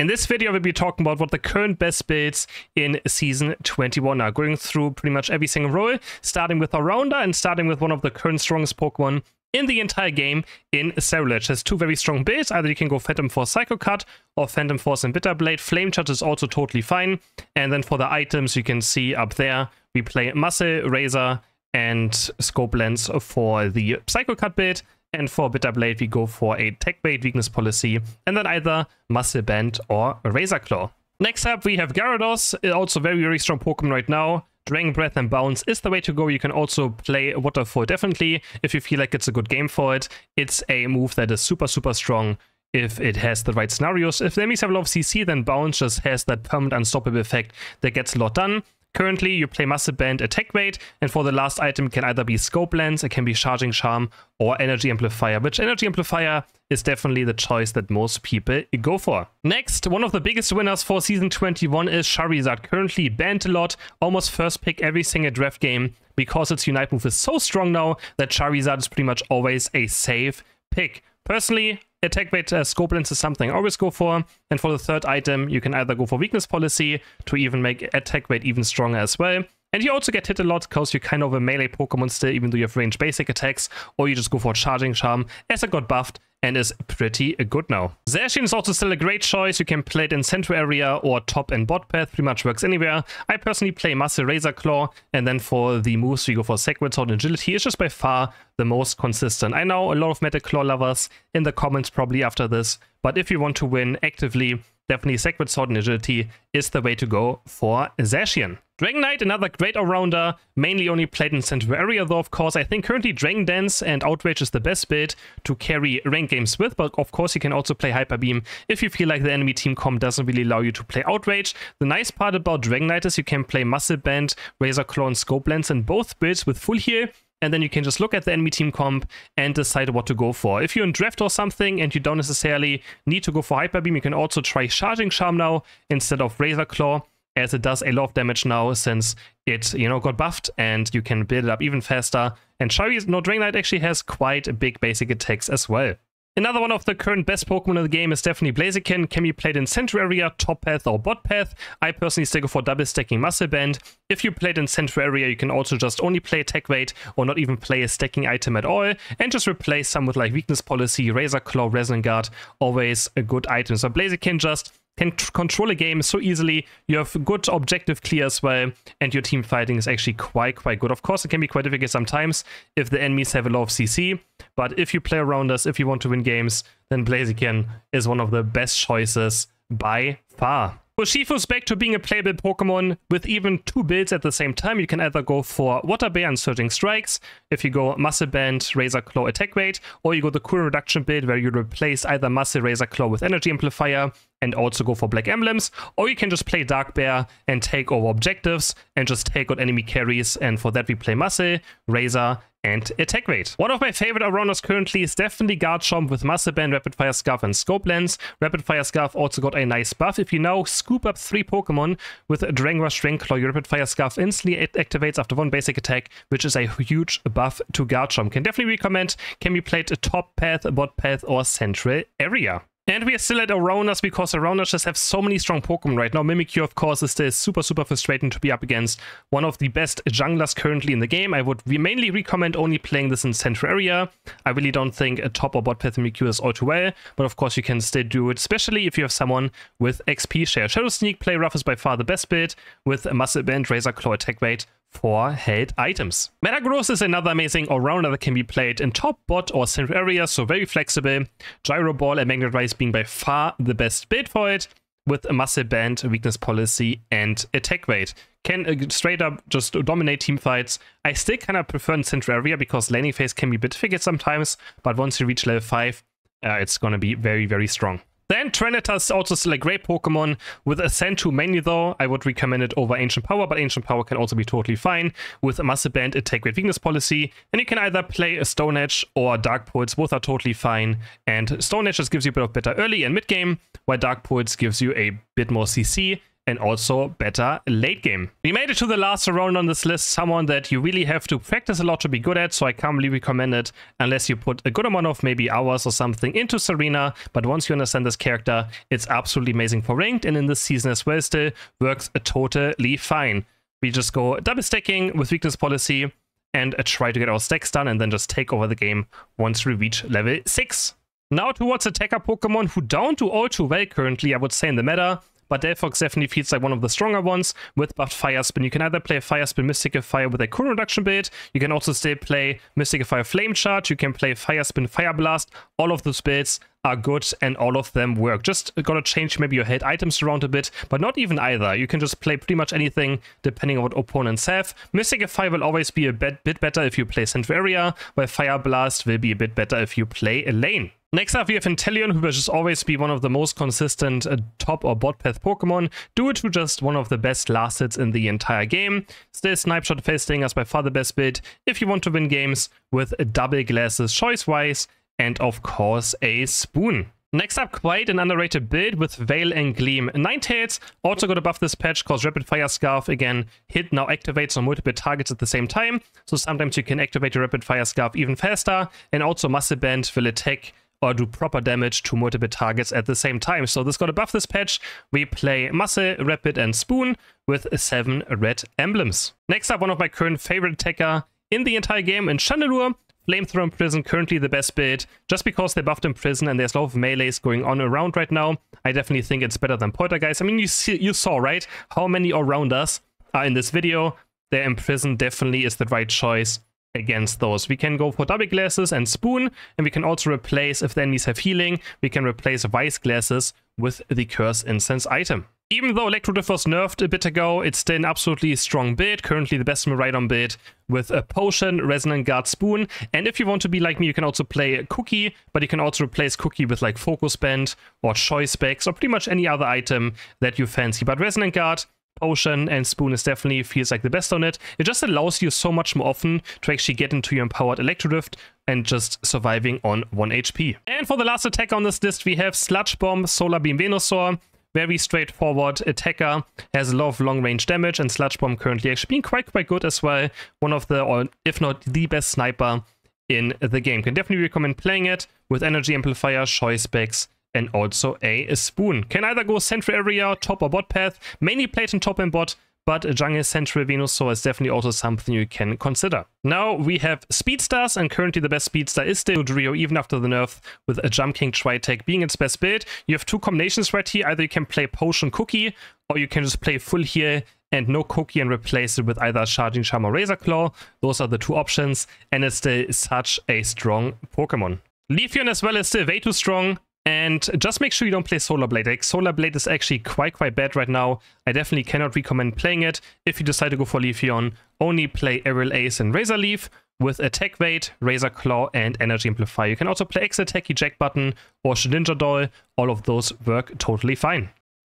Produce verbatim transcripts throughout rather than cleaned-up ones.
In this video, we'll be talking about what the current best builds in Season twenty-one are, going through pretty much every single role, starting with Arounder and starting with one of the current strongest Pokemon in the entire game in Cerulege. Has two very strong builds. Either you can go Phantom Force Psycho Cut or Phantom Force and Bitter Blade. Flame Charge is also totally fine. And then for the items you can see up there, we play Muscle, Razor, and Scope Lens for the Psycho Cut build. And for Bitter Blade, we go for a Attack Weight, Weakness Policy, and then either Muscle Band or Razor Claw. Next up, we have Gyarados, also very, very strong Pokemon right now. Dragon Breath and Bounce is the way to go. You can also play Waterfall definitely if you feel like it's a good game for it. It's a move that is super, super strong if it has the right scenarios. If the enemies have a lot of C C, then Bounce just has that permanent unstoppable effect that gets a lot done. Currently, you play Muscle Band, Attack Rate, and for the last item it can either be Scope Lens, it can be Charging Charm, or Energy Amplifier, which Energy Amplifier is definitely the choice that most people go for. Next, one of the biggest winners for Season twenty-one is Charizard, currently banned a lot, almost first pick every single draft game, because its Unite move is so strong now that Charizard is pretty much always a safe pick. Personally, Attack Weight uh, Scope Lens is something I always go for, and for the third item you can either go for Weakness Policy to even make Attack Weight even stronger as well, and you also get hit a lot because you're kind of a melee Pokemon still, even though you have range basic attacks, or you just go for Charging Charm, as it got buffed and is pretty good now. Zacian is also still a great choice. You can play it in Central Area or Top and Bot Path, pretty much works anywhere. I personally play Muscle, Razor Claw, and then for the moves we go for Sacred Sword and Agility. It's just by far the most consistent. I know a lot of Metaclaw lovers in the comments probably after this, but if you want to win actively, definitely Sacred Sword and Agility is the way to go for Zacian. Dragon Knight, another great all-rounder, mainly only played in Central Area though, of course. I think currently Dragon Dance and Outrage is the best build to carry ranked games with, but of course you can also play Hyper Beam if you feel like the enemy team comp doesn't really allow you to play Outrage. The nice part about Dragon Knight is you can play Muscle Band, Razor Claw, and Scope Lens in both builds with full heal, and then you can just look at the enemy team comp and decide what to go for. If you're in draft or something and you don't necessarily need to go for Hyper Beam, you can also try Charging Charm now instead of Razor Claw, as it does a lot of damage now since it, you know, got buffed, and you can build it up even faster. And Charizard, no, Dragon Knight actually has quite a big basic attacks as well. Another one of the current best Pokemon in the game is definitely Blaziken. Can be played in Central Area, Top Path, or Bot Path. I personally still go for double stacking Muscle Band. If you played in Central Area, you can also just only play Attack Weight or not even play a stacking item at all, and just replace some with like Weakness Policy, Razor Claw, Resonant Guard. Always a good item. So Blaziken just can control a game so easily. You have good objective clear as well, and your team fighting is actually quite, quite good. Of course, it can be quite difficult sometimes if the enemies have a lot of C C, but if you play around us, if you want to win games, then Blaziken is one of the best choices by far. Urshifu's back to being a playable Pokemon with even two builds at the same time. You can either go for Water Bear and Surging Strikes, if you go Muscle Band, Razor Claw, Attack Weight, or you go the Cooldown Reduction build where you replace either Muscle, Razor Claw with Energy Amplifier and also go for Black Emblems, or you can just play Dark Bear and take over objectives and just take out enemy carries, and for that we play Muscle, Razor, and Attack Rate. One of my favorite all-rounders currently is definitely Garchomp with Muscle Band, Rapid Fire Scarf, and Scope Lens. Rapid Fire Scarf also got a nice buff. If you now scoop up three Pokemon with Drangrush, Drainclaw, your Rapid Fire Scarf instantly activates after one basic attack, which is a huge buff to Garchomp. Can definitely recommend. Can be played Top Path, Bot Path, or Central Area. And we are still at Arounders because Arounders just have so many strong Pokemon right now. Mimikyu, of course, is still super, super frustrating to be up against. One of the best junglers currently in the game. I would mainly recommend only playing this in Central Area. I really don't think a top or bot path Mimikyu is all too well, but of course you can still do it, especially if you have someone with X P Share. Shadow Sneak play rough is by far the best build with Muscle Band, Razor Claw, Attack Weight for held items. Metagross is another amazing all-rounder that can be played in top, bot, or Central Area, so very flexible. Gyro Ball and Magnet Rise being by far the best build for it, with a Muscle Band, Weakness Policy, and Attack Weight. Can straight up just dominate team fights. I still kind of prefer in Central Area because landing phase can be a bit difficult sometimes, but once you reach level five, uh, it's going to be very, very strong. Then Tyranitar is also still a great Pokemon with Sand two mainly though. I would recommend it over Ancient Power, but Ancient Power can also be totally fine with a Muscle Band, Attack Weight, Weakness Policy. And you can either play a Stone Edge or Dark Pulse. Both are totally fine. And Stone Edge just gives you a bit of better early and mid game, while Dark Pulse gives you a bit more C C and also better late game. We made it to the last round on this list, someone that you really have to practice a lot to be good at, so I can't really recommend it unless you put a good amount of maybe hours or something into Serena. But once you understand this character, it's absolutely amazing for ranked, and in this season as well still works totally fine. We just go double stacking with Weakness Policy and try to get our stacks done and then just take over the game once we reach level six. Now towards attacker Pokemon who don't do all too well currently, I would say, in the meta. But Delphox definitely feels like one of the stronger ones with buffed Fire Spin. You can either play Fire Spin Mystical Fire with a cooldown reduction build. You can also still play Mystical Fire Flame Charge. You can play Fire Spin Fire Blast. All of those builds are good and all of them work. Just gotta change maybe your held items around a bit, but not even either. You can just play pretty much anything depending on what opponents have. Mystical Fire will always be a bit, bit better if you play Central Area, while Fire Blast will be a bit better if you play a lane. Next up, we have Inteleon, who will just always be one of the most consistent uh, top or bot path Pokemon, due to just one of the best last hits in the entire game. Still, Snipeshot Face Stingers by far the best build if you want to win games with double glasses choice-wise, and of course a spoon. Next up, quite an underrated build with Veil and Gleam. Ninetales also got a buff this patch because Rapid Fire Scarf, again, hit now activates on multiple targets at the same time. So sometimes you can activate your Rapid Fire Scarf even faster, and also Muscle Band will attack or do proper damage to multiple targets at the same time. So this got a buff this patch. We play Muscle, Rapid, and Spoon with seven red emblems. Next up, one of my current favorite attacker in the entire game in Chandelure. Flamethrower in prison, currently the best build, just because they buffed in prison and there's a lot of melees going on around right now. I definitely think it's better than Poltergeist. I mean, you see, you saw, right, how many all-rounders are in this video. Their imprison definitely is the right choice against those. We can go for double glasses and spoon, and we can also replace, if the enemies have healing, we can replace vice glasses with the curse incense item. Even though Electrode was nerfed a bit ago, it's still an absolutely strong build, currently the best Maridon build with a potion, Resonant Guard, Spoon. And if you want to be like me, you can also play Cookie, but you can also replace Cookie with like Focus Band or Choice Specs or pretty much any other item that you fancy. But Resonant Guard, Potion, and Spoon is definitely feels like the best on it. It just allows you so much more often to actually get into your empowered Electrodrift and just surviving on one H P. And for the last attack on this list, we have Sludge Bomb, Solar Beam Venusaur. Very straightforward attacker, has a lot of long-range damage, and Sludge Bomb currently actually being quite, quite good as well. One of the, or if not the best sniper in the game. Can definitely recommend playing it with Energy Amplifier, Choice Specs, and also a Spoon. Can either go Central Area, top or bot path, mainly played in top and bot, but a jungle Central Venusaur is definitely also something you can consider. Now we have Speedstars, and currently the best Speedster is still Drio, even after the nerf, with a Jump King Tri-Tech being its best build. You have two combinations right here, either you can play Potion Cookie, or you can just play full heal and no Cookie and replace it with either Charging Charm or Razor Claw. Those are the two options, and it's still such a strong Pokemon. Leafeon as well is still way too strong. And just make sure you don't play Solar Blade. Like, Solar Blade is actually quite, quite bad right now. I definitely cannot recommend playing it. If you decide to go for Leafeon, only play Aerial Ace and Razor Leaf with Attack Weight, Razor Claw, and Energy Amplifier. You can also play X Attack, Eject Button, or Shedinja Doll. All of those work totally fine.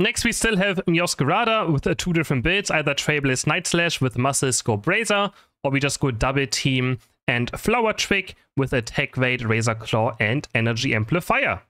Next, we still have Meowscarada with uh, two different builds, either Trailblaze Night Slash with Muscle, Scope, Razor, or we just go Double Team and Flower Trick with Attack Weight, Razor Claw, and Energy Amplifier.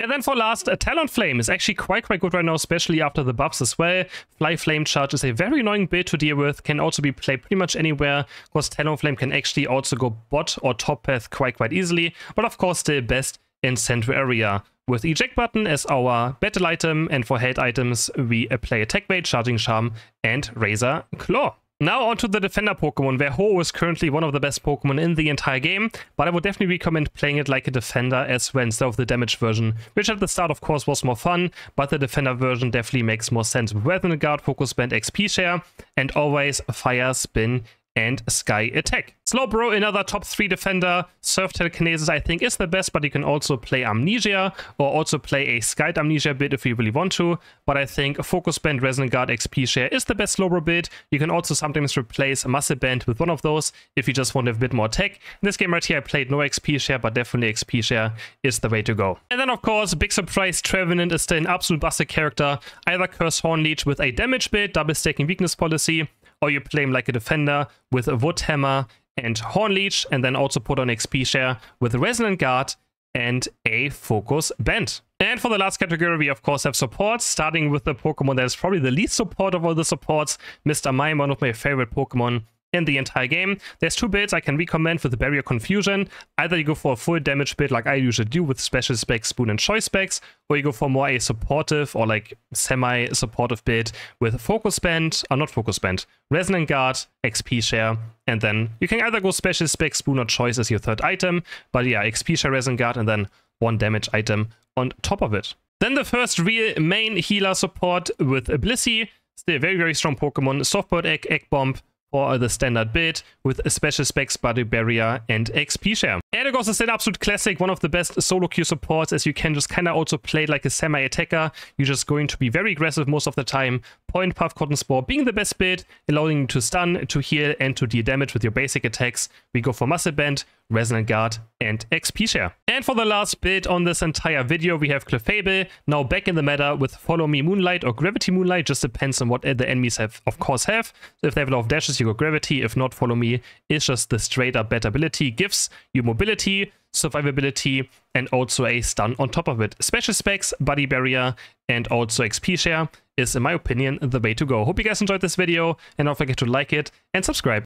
And then for last, a Talonflame is actually quite, quite good right now, especially after the buffs as well. Fly Flame Charge is a very annoying build to deal with, can also be played pretty much anywhere, because Talonflame can actually also go bot or top path quite, quite easily, but of course still best in Central Area. With Eject Button as our battle item, and for held items, we play Attack Weight, Charging Charm, and Razor Claw. Now onto the Defender Pokemon, where Ho is currently one of the best Pokemon in the entire game, but I would definitely recommend playing it like a Defender as well instead of the damage version, which at the start of course was more fun, but the Defender version definitely makes more sense with Resonant Guard, Focus Band, X P Share, and always Fire Spin and Sky Attack. Slowbro, another top three defender. Surf Telekinesis I think is the best, but you can also play Amnesia or also play a Skied Amnesia build if you really want to. But I think Focus Band, Resonant Guard, X P Share is the best Slowbro build. You can also sometimes replace a Muscle Band with one of those if you just want to have a bit more tech. In this game right here I played no X P Share, but definitely X P Share is the way to go. And then of course, big surprise, Trevenant is still an absolute busted character. Either Curse Hornleech with a damage build, double stacking Weakness Policy, or you play him like a defender with a Wood Hammer and Hornleech, and then also put on X P Share with Resonant Guard and a Focus Band. And for the last category, we of course have supports, starting with the Pokemon that is probably the least support of all the supports, Mister Mime, one of my favorite Pokemon in the entire game. There's two builds I can recommend with the Barrier Confusion. Either you go for a full damage build like I usually do with Special Specs, Spoon and Choice Specs, or you go for more a supportive or like semi-supportive build with Focus Band, or not Focus Band, Resonant Guard, X P Share, and then you can either go Special Specs, Spoon or Choice as your third item, but yeah, X P Share, Resonant Guard, and then one damage item on top of it. Then the first real main healer support with Blissey, still a very, very strong Pokemon, Softboard Egg, Egg Bomb, or the standard build with Special Specs, Body Barrier, and X P Share. Eldegoss is an absolute classic, one of the best solo queue supports, as you can just kind of also play like a semi-attacker. You're just going to be very aggressive most of the time. Point, Puff, Cotton Spore being the best build, allowing you to stun, to heal, and to deal damage with your basic attacks. We go for Muscle Band, Resonant Guard, and X P Share. And for the last build on this entire video, we have Clefable, now back in the meta with Follow Me Moonlight or Gravity Moonlight, just depends on what the enemies have, of course, have. So if they have a lot of dashes, you go Gravity. If not, Follow Me is just the straight up better ability, gives you mobility, survivability, and also a stun on top of it. Special Specs, Body Barrier, and also X P Share is, in my opinion, the way to go. Hope you guys enjoyed this video, and don't forget to like it and subscribe.